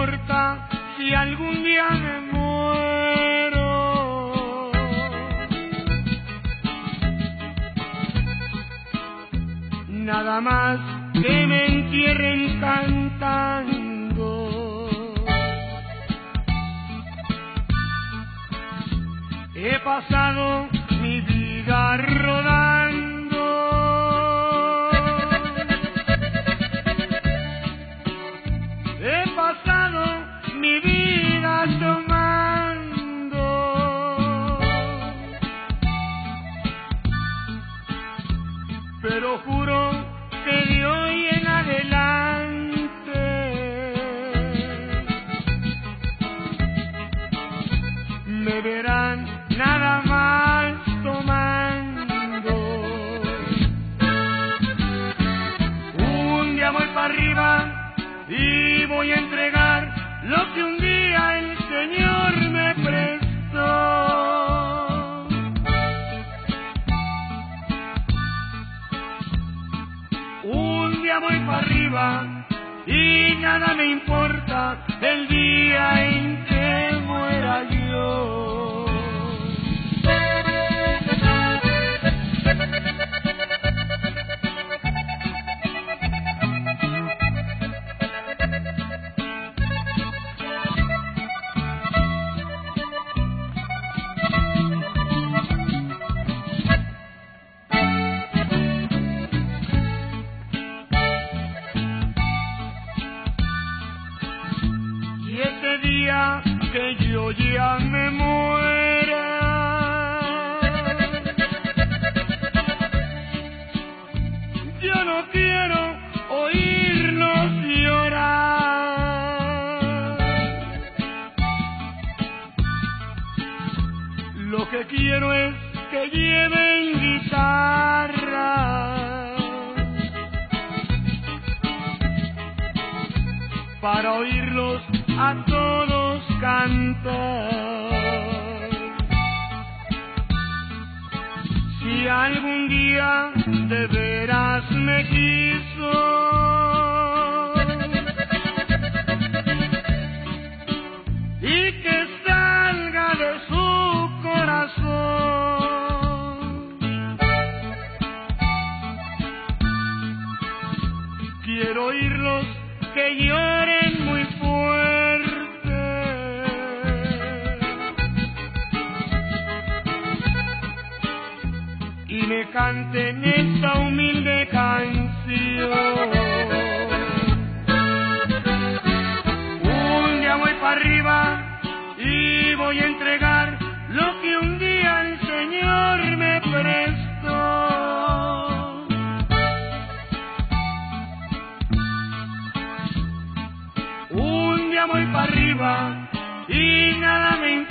importa si algún día me muero. Nada más que me entierren cantando. He pasado mi vida rodando. He pasado mi vida tomando. Pero juro que de hoy en adelante me verán nada más tomando. Un día voy para arriba y voy a entregar lo que un día el Señor me prestó. Un día voy para arriba y nada me importa el día en que muera yo. Que yo ya me muera, yo no quiero oírnos llorar. Lo que quiero es que lleven guitarra para oírlos a todos cantar. Si algún día de veras me quiso y que salga de su corazón, quiero oírlos que lloren muy fuerte. Y me canten esta humilde canción. Un día voy para arriba y voy a entregar lo que un día el Señor me prestó. Un día voy para arriba y nada me importa.